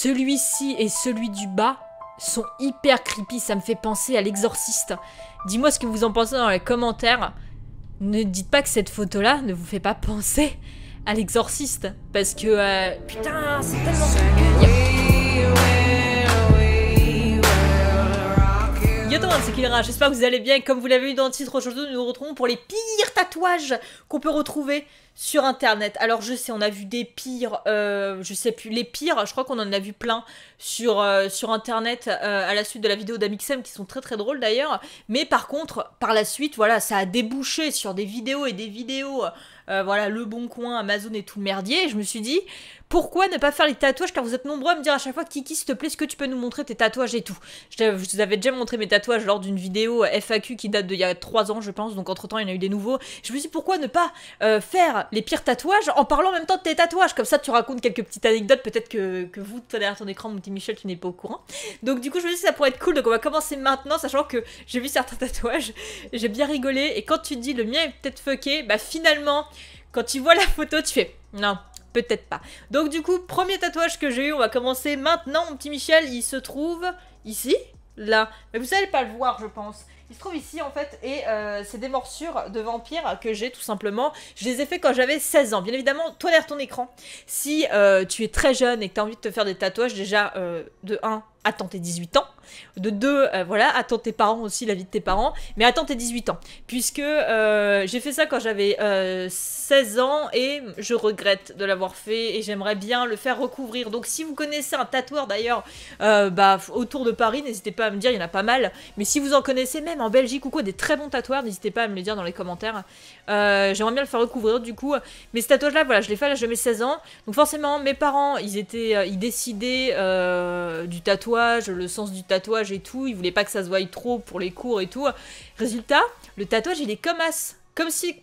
Celui-ci et celui du bas sont hyper creepy. Ça me fait penser à l'exorciste. Dis-moi ce que vous en pensez dans les commentaires. Ne dites pas que cette photo-là ne vous fait pas penser à l'exorciste. Parce que... putain, c'est tellement... Yo tout le monde, c'est Kilra, j'espère que vous allez bien. Comme vous l'avez vu dans le titre, aujourd'hui nous nous retrouvons pour les pires tatouages qu'on peut retrouver sur internet. Alors je sais, on a vu des pires, je sais plus, les pires, je crois qu'on en a vu plein sur, sur internet à la suite de la vidéo d'Amixem, qui sont très très drôles d'ailleurs. Mais par contre, par la suite, voilà, ça a débouché sur des vidéos et des vidéos... voilà, Le Bon Coin, Amazon et tout le merdier. Et je me suis dit, pourquoi ne pas faire les tatouages, car vous êtes nombreux à me dire à chaque fois, Kiki, s'il te plaît, est-ce que tu peux nous montrer tes tatouages et tout. Je vous avais déjà montré mes tatouages lors d'une vidéo FAQ qui date d'il y a 3 ans, je pense. Donc entre temps, il y en a eu des nouveaux. Je me suis dit, pourquoi ne pas faire les pires tatouages en parlant en même temps de tes tatouages. Comme ça, tu racontes quelques petites anecdotes. Peut-être que vous, derrière ton écran, mon petit Michel, tu n'es pas au courant. Donc du coup, je me suis dit, ça pourrait être cool. Donc on va commencer maintenant, sachant que j'ai vu certains tatouages. J'ai bien rigolé. Et quand tu te dis, le mien est peut-être fucké, bah finalement... Quand tu vois la photo, tu fais « Non, peut-être pas ». Donc du coup, premier tatouage que j'ai eu, on va commencer maintenant. Mon petit Michel, il se trouve ici, là. Mais vous allez pas le voir, je pense. Il se trouve ici, en fait, et c'est des morsures de vampires que j'ai, tout simplement. Je les ai fait quand j'avais 16 ans. Bien évidemment, toi derrière ton écran, si tu es très jeune et que tu as envie de te faire des tatouages, déjà, de 1... attends tes 18 ans, de 2, voilà, attends tes parents aussi, la vie de tes parents, mais attends tes 18 ans, puisque j'ai fait ça quand j'avais 16 ans et je regrette de l'avoir fait et j'aimerais bien le faire recouvrir. Donc si vous connaissez un tatoueur d'ailleurs bah, autour de Paris, n'hésitez pas à me dire, il y en a pas mal, mais si vous en connaissez même en Belgique ou quoi, des très bons tatoueurs, n'hésitez pas à me le dire dans les commentaires, j'aimerais bien le faire recouvrir du coup. Mais ce tatouage là, voilà, je l'ai fait à l'âge de mes 16 ans, donc forcément mes parents, ils décidaient du tatouage, le sens du tatouage et tout, il voulait pas que ça se voie trop pour les cours et tout. Résultat, le tatouage il est comme as, comme si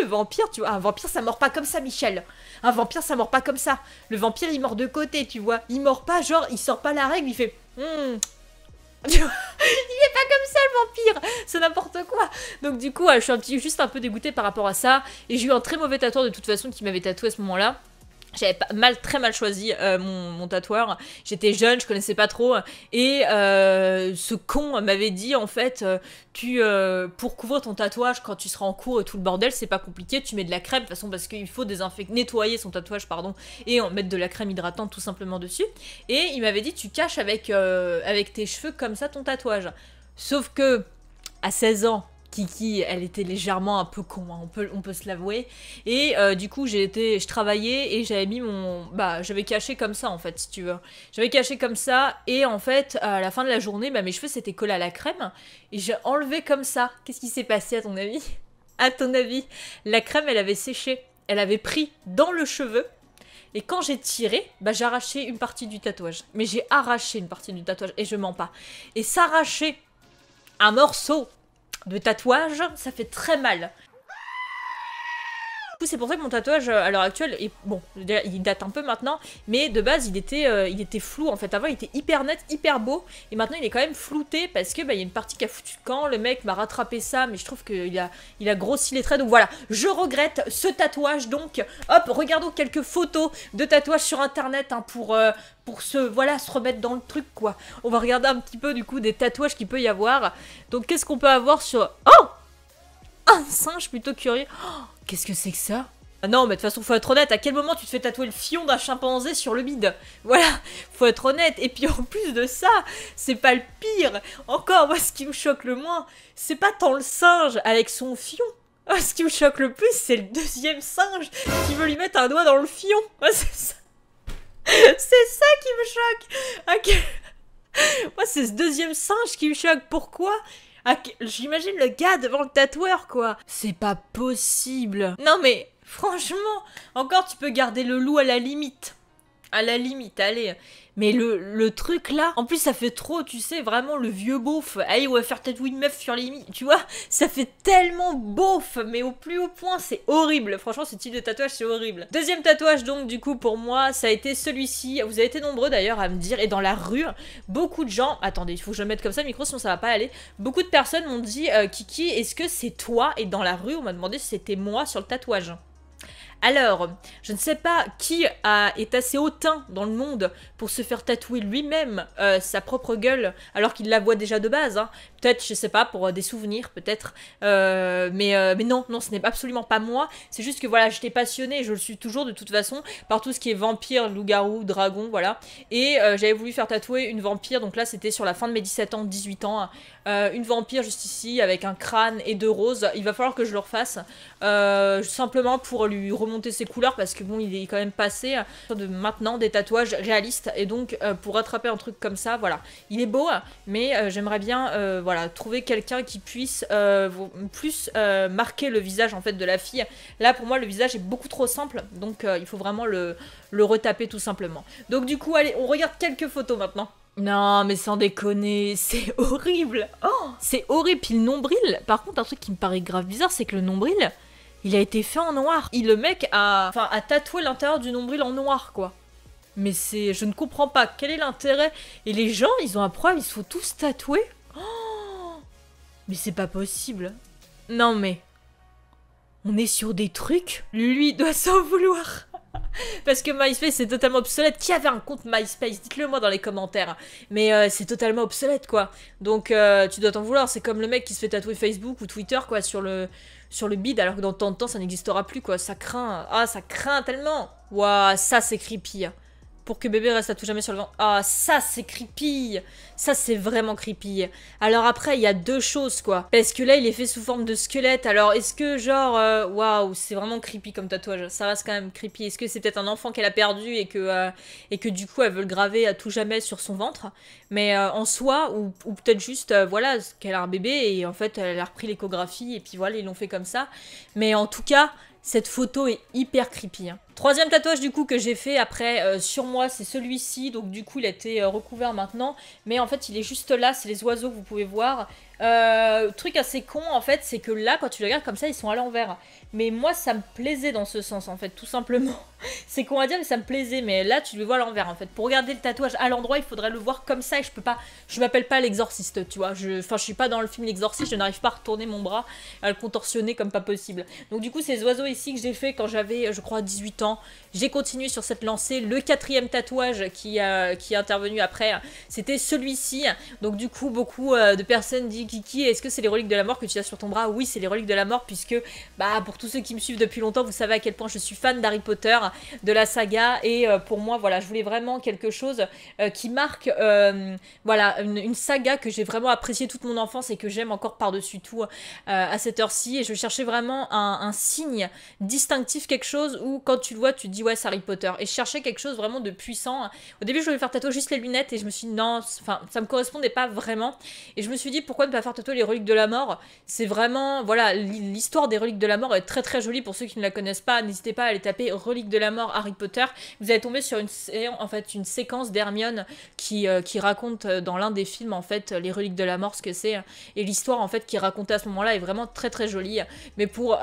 le vampire, tu vois, un vampire ça mord pas comme ça, Michel. Un vampire ça mord pas comme ça. Le vampire il mord de côté, tu vois. Il mord pas, genre il sort pas la règle, il fait tu vois, il est pas comme ça le vampire, c'est n'importe quoi. Donc du coup, je suis juste un peu dégoûtée par rapport à ça. Et j'ai eu un très mauvais tatoueur de toute façon qui m'avait tatoué à ce moment-là. J'avais très mal choisi mon tatoueur. J'étais jeune, je connaissais pas trop. Et ce con m'avait dit, en fait, pour couvrir ton tatouage quand tu seras en cours et tout le bordel, c'est pas compliqué, tu mets de la crème, de toute façon, parce qu'il faut nettoyer son tatouage, pardon, et en mettre de la crème hydratante tout simplement dessus. Et il m'avait dit, tu caches avec tes cheveux comme ça ton tatouage. Sauf que, à 16 ans, Kiki, elle était légèrement un peu con, hein, on peut se l'avouer. Et du coup, je travaillais et j'avais mis mon... Bah, j'avais caché comme ça, en fait, si tu veux. J'avais caché comme ça et en fait, à la fin de la journée, bah, mes cheveux s'étaient collés à la crème et j'ai enlevé comme ça. Qu'est-ce qui s'est passé, à ton avis? À ton avis, la crème, elle avait séché. Elle avait pris dans le cheveu. Et quand j'ai tiré, bah, j'ai arraché une partie du tatouage. Mais j'ai arraché une partie du tatouage et je mens pas. Et s'arracher un morceau de tatouage, ça fait très mal. Du coup, c'est pour ça que mon tatouage à l'heure actuelle est bon, il date un peu maintenant, mais de base il était flou en fait. Avant il était hyper net, hyper beau, et maintenant il est quand même flouté parce que bah, il y a une partie qui a foutu le camp. Le mec m'a rattrapé ça, mais je trouve qu'il a grossi les traits. Donc voilà, je regrette ce tatouage. Donc hop, regardons quelques photos de tatouages sur internet, hein, pour se, voilà, se remettre dans le truc quoi. On va regarder un petit peu du coup des tatouages qu'il peut y avoir. Donc qu'est-ce qu'on peut avoir sur... Oh, un singe, plutôt curieux. Oh, qu'est-ce que c'est que ça? Ah non, mais de toute façon, faut être honnête. À quel moment tu te fais tatouer le fion d'un chimpanzé sur le bide? Voilà, faut être honnête. Et puis en plus de ça, c'est pas le pire. Encore, moi, ce qui me choque le moins, c'est pas tant le singe avec son fion. Oh, ce qui me choque le plus, c'est le deuxième singe qui veut lui mettre un doigt dans le fion. Oh, c'est ça. C'est ça qui me choque. Okay. Moi, c'est ce deuxième singe qui me choque. Pourquoi? Ah, j'imagine le gars devant le tatoueur, quoi. C'est pas possible. Non, mais franchement, encore tu peux garder le loup à la limite. À la limite, allez. Mais le truc là, en plus ça fait trop, tu sais, vraiment le vieux beauf. Allez, on va faire tatouer une meuf sur les limites, tu vois. Ça fait tellement beauf, mais au plus haut point, c'est horrible. Franchement, ce type de tatouage, c'est horrible. Deuxième tatouage donc, du coup, pour moi, ça a été celui-ci. Vous avez été nombreux d'ailleurs à me dire, et dans la rue, beaucoup de gens... Attendez, il faut que je le mette comme ça le micro, sinon ça va pas aller. Beaucoup de personnes m'ont dit, Kiki, est-ce que c'est toi? Et dans la rue, on m'a demandé si c'était moi sur le tatouage. Alors, je ne sais pas qui est assez hautain dans le monde pour se faire tatouer lui-même sa propre gueule, alors qu'il la voit déjà de base, hein. Peut-être, je sais pas, pour des souvenirs, peut-être. Mais non, non, ce n'est absolument pas moi. C'est juste que voilà, j'étais passionnée, je le suis toujours de toute façon, par tout ce qui est vampire, loup-garou, dragon, voilà. Et j'avais voulu faire tatouer une vampire, donc là c'était sur la fin de mes 17 ans, 18 ans. Hein. Une vampire juste ici, avec un crâne et deux roses. Il va falloir que je le refasse, simplement pour lui remonter ses couleurs, parce que bon, il est quand même passé de maintenant des tatouages réalistes, et donc pour rattraper un truc comme ça, voilà. Il est beau, mais j'aimerais bien, voilà, trouver quelqu'un qui puisse plus marquer le visage, en fait, de la fille. Là, pour moi, le visage est beaucoup trop simple, donc il faut vraiment le retaper, tout simplement. Donc du coup, allez, on regarde quelques photos maintenant. Non, mais sans déconner, c'est horrible. Oh, c'est horrible. Puis le nombril, par contre, un truc qui me paraît grave bizarre, c'est que le nombril, il a été fait en noir. Et le mec a tatoué l'intérieur du nombril en noir, quoi. Mais c'est... Je ne comprends pas. Quel est l'intérêt? Et les gens, ils ont un problème, ils se font tous tatouer. Oh, mais c'est pas possible. Non, mais... On est sur des trucs. Lui, il doit s'en vouloir. Parce que MySpace, c'est totalement obsolète. Qui avait un compte MySpace? Dites-le moi dans les commentaires. Mais c'est totalement obsolète, quoi. Donc tu dois t'en vouloir. C'est comme le mec qui se fait tatouer Facebook ou Twitter, quoi, sur le bide, alors que dans tant de temps, ça n'existera plus, quoi. Ça craint. Ah, ça craint tellement. Ouah, ça, c'est creepy. Pour que bébé reste à tout jamais sur le ventre. Ah, ça, c'est creepy. Ça, c'est vraiment creepy. Alors après, il y a deux choses, quoi. Parce que là, il est fait sous forme de squelette. Alors, est-ce que, genre... Waouh, c'est vraiment creepy comme tatouage. Ça reste quand même creepy. Est-ce que c'est peut-être un enfant qu'elle a perdu et que du coup, elle veut le graver à tout jamais sur son ventre? Mais en soi, ou peut-être juste, voilà, qu'elle a un bébé et en fait, elle a repris l'échographie et puis voilà, ils l'ont fait comme ça. Mais en tout cas... Cette photo est hyper creepy. Hein. Troisième tatouage du coup que j'ai fait après sur moi, c'est celui-ci. Donc du coup, il a été recouvert maintenant. Mais en fait, il est juste là. C'est les oiseaux que vous pouvez voir. Truc assez con en fait, c'est que là, quand tu les regardes comme ça, ils sont à l'envers. Mais moi, ça me plaisait dans ce sens en fait, tout simplement. C'est con à dire, mais ça me plaisait. Mais là, tu le vois à l'envers en fait. Pour regarder le tatouage à l'endroit, il faudrait le voir comme ça. Et je peux pas... Je m'appelle pas l'exorciste, tu vois. Enfin, je suis pas dans le film L'exorciste. Je n'arrive pas à retourner mon bras, à le contorsionner comme pas possible. Donc du coup, ces oiseaux que j'ai fait quand j'avais, je crois, 18 ans. J'ai continué sur cette lancée. Le quatrième tatouage qui est intervenu après, c'était celui-ci. Donc du coup, beaucoup de personnes disent: Kiki, est-ce que c'est les reliques de la mort que tu as sur ton bras? Oui, c'est les reliques de la mort, puisque bah, pour tous ceux qui me suivent depuis longtemps, vous savez à quel point je suis fan d'Harry Potter, de la saga, et pour moi, voilà, je voulais vraiment quelque chose qui marque voilà, une saga que j'ai vraiment appréciée toute mon enfance et que j'aime encore par-dessus tout à cette heure-ci. Et je cherchais vraiment un signe distinctif, quelque chose où quand tu le vois tu te dis ouais c'est Harry Potter, et je cherchais quelque chose vraiment de puissant. Au début je voulais faire tatouer juste les lunettes et je me suis dit non, enfin ça me correspondait pas vraiment, et je me suis dit pourquoi ne pas faire tatouer les reliques de la mort. C'est vraiment, voilà, l'histoire des reliques de la mort est très très jolie. Pour ceux qui ne la connaissent pas, n'hésitez pas à aller taper reliques de la mort Harry Potter, vous allez tomber sur une séquence d'Hermione qui raconte dans l'un des films en fait les reliques de la mort, ce que c'est, et l'histoire en fait qui est racontée à ce moment là est vraiment très très jolie. Mais pour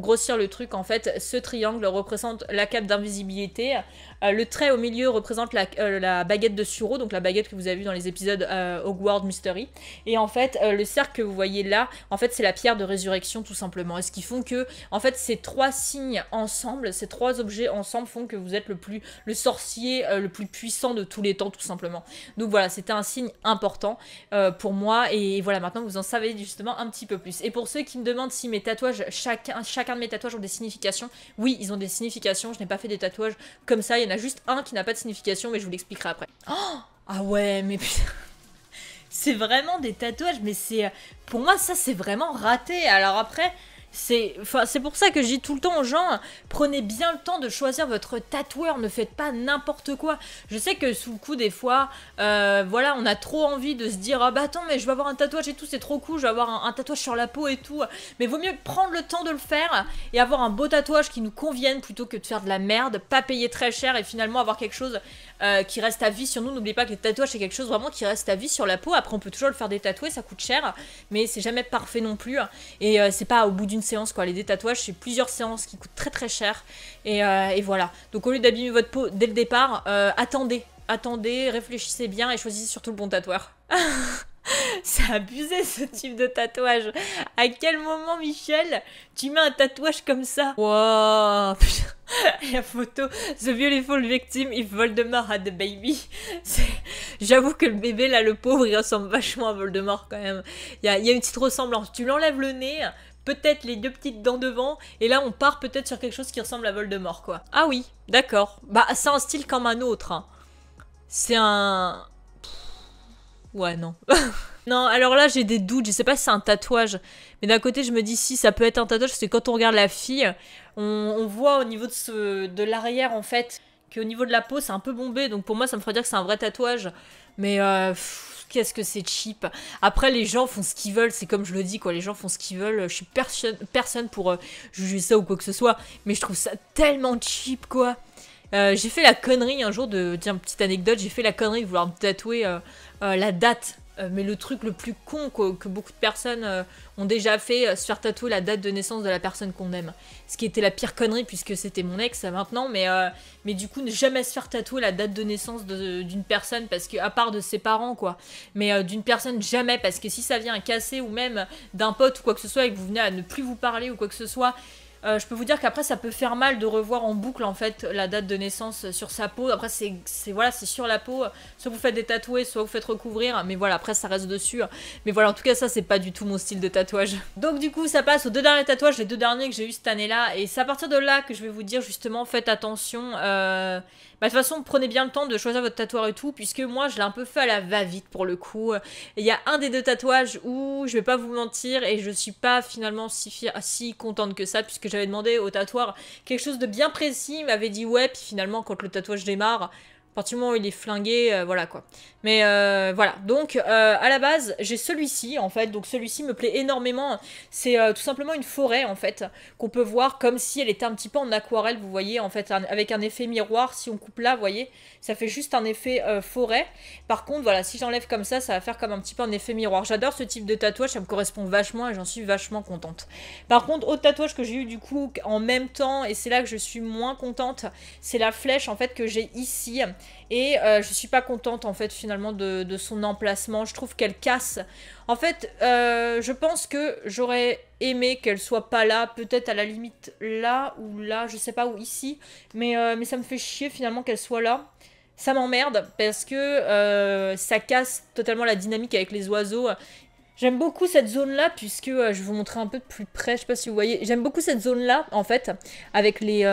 grossir le truc en fait, ce triangle représente la cape d'invisibilité, le trait au milieu représente la baguette de sureau, donc la baguette que vous avez vue dans les épisodes Hogwarts Mystery, et en fait le cercle que vous voyez là en fait c'est la pierre de résurrection tout simplement. Et ce qui font que en fait ces trois signes ensemble, ces trois objets ensemble font que vous êtes le sorcier le plus puissant de tous les temps tout simplement. Donc voilà, c'était un signe important pour moi, et voilà, maintenant vous en savez justement un petit peu plus. Et pour ceux qui me demandent si mes tatouages, chacun de mes tatouages ont des significations, oui ils ont des significations. Je n'ai pas fait des tatouages comme ça, il y en a juste un qui n'a pas de signification, mais je vous l'expliquerai après. Oh, ah ouais mais putain, c'est vraiment des tatouages, mais c'est, pour moi ça c'est vraiment raté. Alors après c'est pour ça que je dis tout le temps aux gens, hein, prenez bien le temps de choisir votre tatoueur, ne faites pas n'importe quoi. Je sais que sous le coup des fois, voilà, on a trop envie de se dire ah bah attends mais je vais avoir un tatouage et tout, c'est trop cool, je vais avoir un tatouage sur la peau et tout. Mais vaut mieux prendre le temps de le faire et avoir un beau tatouage qui nous convienne plutôt que de faire de la merde, pas payer très cher et finalement avoir quelque chose qui reste à vie sur nous. N'oubliez pas que les tatouages c'est quelque chose vraiment qui reste à vie sur la peau. Après on peut toujours le faire détatouer, ça coûte cher, mais c'est jamais parfait non plus, et c'est pas au bout d'une séance quoi. Les détatouages c'est plusieurs séances qui coûtent très très cher, et voilà. Donc au lieu d'abîmer votre peau dès le départ, attendez, réfléchissez bien et choisissez surtout le bon tatoueur. C'est abusé ce type de tatouage. À quel moment, Michel, tu mets un tatouage comme ça? Wow, putain. La photo, The Beautiful Victim if Voldemort had a baby. J'avoue que le bébé là, le pauvre, il ressemble vachement à Voldemort quand même. Il y a une petite ressemblance. Tu l'enlèves le nez, peut-être les deux petites dents devant, et là on part peut-être sur quelque chose qui ressemble à Voldemort quoi. Ah oui, d'accord. Bah c'est un style comme un autre. Hein. C'est un... Ouais, non. Non, alors là, j'ai des doutes. Je sais pas si c'est un tatouage. Mais d'un côté, je me dis si, ça peut être un tatouage. Parce que quand on regarde la fille, on voit au niveau de l'arrière, en fait, qu'au niveau de la peau, c'est un peu bombé. Donc pour moi, ça me ferait dire que c'est un vrai tatouage. Mais qu'est-ce que c'est cheap. Après, les gens font ce qu'ils veulent. C'est comme je le dis, quoi. Les gens font ce qu'ils veulent. Je suis personne pour juger ça ou quoi que ce soit. Mais je trouve ça tellement cheap, quoi. J'ai fait la connerie un jour de... Tiens, petite anecdote, j'ai fait la connerie de vouloir me tatouer la date. Mais le truc le plus con quoi, que beaucoup de personnes ont déjà fait, se faire tatouer la date de naissance de la personne qu'on aime. Ce qui était la pire connerie puisque c'était mon ex maintenant. Mais du coup, ne jamais se faire tatouer la date de naissance d'une personne, parce que, à part de ses parents quoi. Mais d'une personne, jamais. Parce que si ça vient à casser, ou même d'un pote ou quoi que ce soit, et que vous venez à ne plus vous parler ou quoi que ce soit... je peux vous dire qu'après ça peut faire mal de revoir en boucle en fait la date de naissance sur sa peau. Après c'est voilà, c'est sur la peau, soit vous faites des tatouages, soit vous faites recouvrir, mais voilà, après ça reste dessus. Mais voilà, en tout cas ça c'est pas du tout mon style de tatouage. Donc du coup ça passe aux deux derniers tatouages, les deux derniers que j'ai eu cette année là, et c'est à partir de là que je vais vous dire justement faites attention. De toute façon, prenez bien le temps de choisir votre tatoueur et tout, puisque moi je l'ai un peu fait à la va-vite pour le coup. Il y a un des deux tatouages où je vais pas vous mentir et je suis pas finalement si contente que ça, puisque j'avais demandé au tatoueur quelque chose de bien précis, il m'avait dit ouais, puis finalement quand le tatouage démarre, à partir du moment où il est flingué, voilà quoi. Mais voilà, donc à la base, j'ai celui-ci en fait, donc celui-ci me plaît énormément. C'est tout simplement une forêt en fait, qu'on peut voir comme si elle était un petit peu en aquarelle, vous voyez, en fait, avec un effet miroir, si on coupe là, vous voyez, ça fait juste un effet forêt. Par contre, voilà, si j'enlève comme ça, ça va faire comme un petit peu un effet miroir. J'adore ce type de tatouage, ça me correspond vachement et j'en suis vachement contente. Par contre, autre tatouage que j'ai eu du coup en même temps, et c'est là que je suis moins contente, c'est la flèche en fait que j'ai ici. Et je suis pas contente en fait finalement de son emplacement, je trouve qu'elle casse. En fait, je pense que j'aurais aimé qu'elle soit pas là, peut-être à la limite là ou là, je sais pas, ou ici. Mais ça me fait chier finalement qu'elle soit là. Ça m'emmerde parce que ça casse totalement la dynamique avec les oiseaux. J'aime beaucoup cette zone-là, puisque je vais vous montrer un peu de plus près, je sais pas si vous voyez. J'aime beaucoup cette zone-là en fait, avec les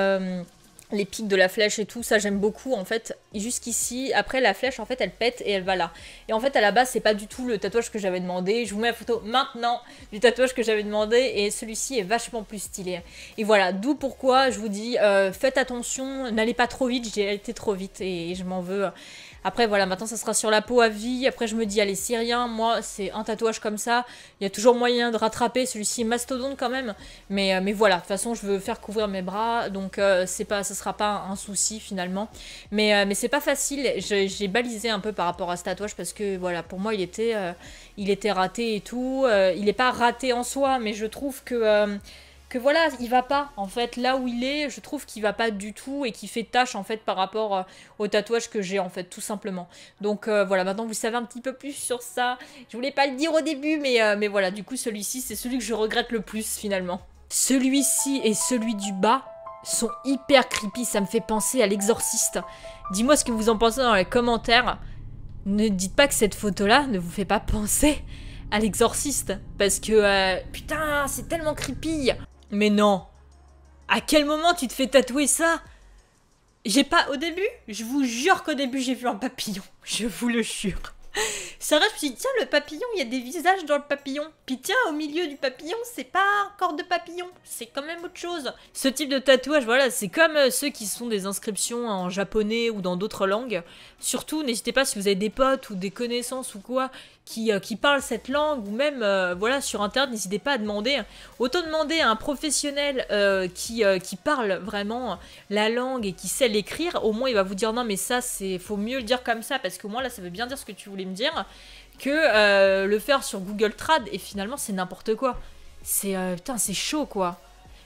pics de la flèche et tout, ça j'aime beaucoup en fait. Jusqu'ici, après la flèche en fait elle pète et elle va là. Et en fait à la base c'est pas du tout le tatouage que j'avais demandé. Je vous mets la photo maintenant du tatouage que j'avais demandé, et celui-ci est vachement plus stylé. Et voilà, d'où pourquoi je vous dis faites attention, n'allez pas trop vite, j'ai été trop vite et je m'en veux. Après voilà, maintenant ça sera sur la peau à vie, après je me dis allez c'est rien, moi c'est un tatouage comme ça, il y a toujours moyen de rattraper, celui-ci est mastodonte quand même, mais voilà, de toute façon je veux faire couvrir mes bras, donc c'est pas, ça sera pas un souci finalement, mais c'est pas facile, j'ai balisé un peu par rapport à ce tatouage, parce que voilà, pour moi il était raté et tout, il est pas raté en soi, mais je trouve que voilà, il va pas, en fait, là où il est, je trouve qu'il va pas du tout et qu'il fait tâche, en fait, par rapport au tatouage que j'ai, en fait, tout simplement. Donc, voilà, maintenant, vous savez un petit peu plus sur ça. Je voulais pas le dire au début, mais voilà, du coup, celui-ci, c'est celui que je regrette le plus, finalement. Celui-ci et celui du bas sont hyper creepy, ça me fait penser à l'exorciste. Dis-moi ce que vous en pensez dans les commentaires. Ne dites pas que cette photo-là ne vous fait pas penser à l'exorciste, parce que, putain, c'est tellement creepy. Mais non. À quel moment tu te fais tatouer ça? J'ai pas... Au début, je vous jure qu'au début, j'ai vu un papillon. Je vous le jure. C'est vrai, je me suis dit, tiens, le papillon, il y a des visages dans le papillon. Puis tiens, au milieu du papillon, c'est pas un corps de papillon. C'est quand même autre chose. Ce type de tatouage, voilà, c'est comme ceux qui sont des inscriptions en japonais ou dans d'autres langues. Surtout, n'hésitez pas, si vous avez des potes ou des connaissances ou quoi, qui parlent cette langue, ou même, voilà, sur Internet, n'hésitez pas à demander. Autant demander à un professionnel qui parle vraiment la langue et qui sait l'écrire. Au moins, il va vous dire, non, mais ça, c'est faut mieux le dire comme ça, parce que moi, là, ça veut bien dire ce que tu voulais me dire, que le faire sur Google Trad, et finalement c'est n'importe quoi. C'est putain, c'est chaud quoi.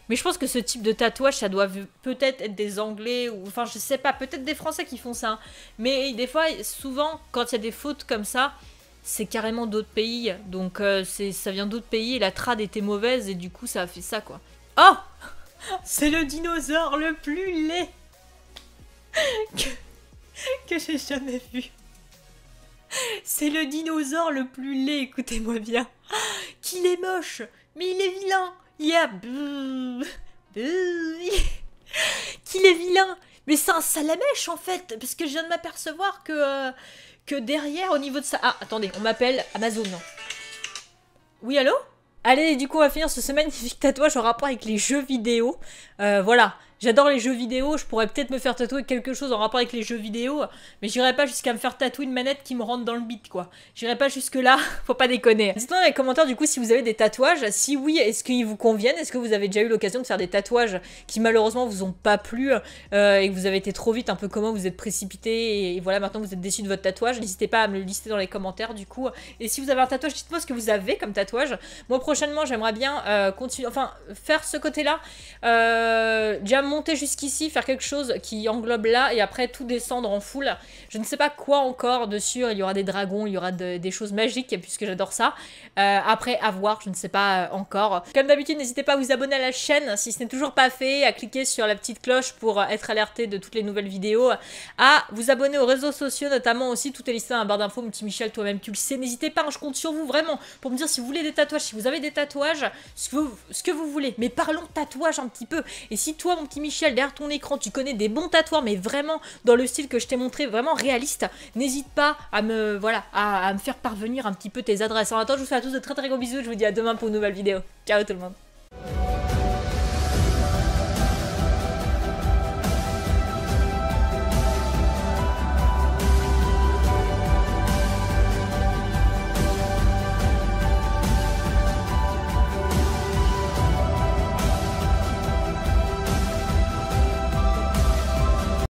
Mais je pense que ce type de tatouage, ça doit peut-être être des Anglais, ou enfin je sais pas, peut-être des Français qui font ça, hein. Mais des fois, souvent quand il y a des fautes comme ça, c'est carrément d'autres pays, donc ça vient d'autres pays et la trad était mauvaise et du coup ça a fait ça quoi. Oh, c'est le dinosaure le plus laid que j'ai jamais vu. C'est le dinosaure le plus laid, écoutez-moi bien. Qu'il est moche, mais il est vilain. Il a... Qu'il est vilain. Mais c'est un salamèche en fait, parce que je viens de m'apercevoir que derrière, au niveau de ça... Ah, attendez, on m'appelle Amazon. Oui, allô? Allez, du coup, on va finir ce magnifique tatouage en rapport avec les jeux vidéo. Voilà, j'adore les jeux vidéo, je pourrais peut-être me faire tatouer quelque chose en rapport avec les jeux vidéo, mais j'irai pas jusqu'à me faire tatouer une manette qui me rentre dans le bide, quoi. J'irai pas jusque-là, faut pas déconner. Dites-moi dans les commentaires, du coup, si vous avez des tatouages, si oui, est-ce qu'ils vous conviennent? Est-ce que vous avez déjà eu l'occasion de faire des tatouages qui, malheureusement, vous ont pas plu et que vous avez été trop vite, un peu comment vous êtes précipité et voilà, maintenant, vous êtes déçu de votre tatouage. N'hésitez pas à me le lister dans les commentaires, du coup. Et si vous avez un tatouage, dites-moi ce que vous avez comme tatouage. Moi, prochainement, j'aimerais bien continuer, enfin, faire ce côté-là, déjà monter jusqu'ici, faire quelque chose qui englobe là, et après tout descendre en full. Je ne sais pas quoi encore dessus, il y aura des dragons, il y aura des choses magiques, puisque j'adore ça. Après, à voir, je ne sais pas encore. Comme d'habitude, n'hésitez pas à vous abonner à la chaîne, si ce n'est toujours pas fait, à cliquer sur la petite cloche pour être alerté de toutes les nouvelles vidéos, à vous abonner aux réseaux sociaux, notamment aussi, tout est listé dans la barre d'infos, mon petit Michel, toi-même, tu le sais. N'hésitez pas, hein, je compte sur vous, vraiment, pour me dire si vous voulez des tatouages, si vous avez des tatouages, ce que vous voulez, mais parlons tatouage un petit peu. Et si toi, mon petit Michel, derrière ton écran, tu connais des bons tatouages, mais vraiment dans le style que je t'ai montré, vraiment réaliste, n'hésite pas à me, voilà, à me faire parvenir un petit peu tes adresses. En attendant, je vous fais à tous de très très gros bisous, je vous dis à demain pour une nouvelle vidéo. Ciao tout le monde.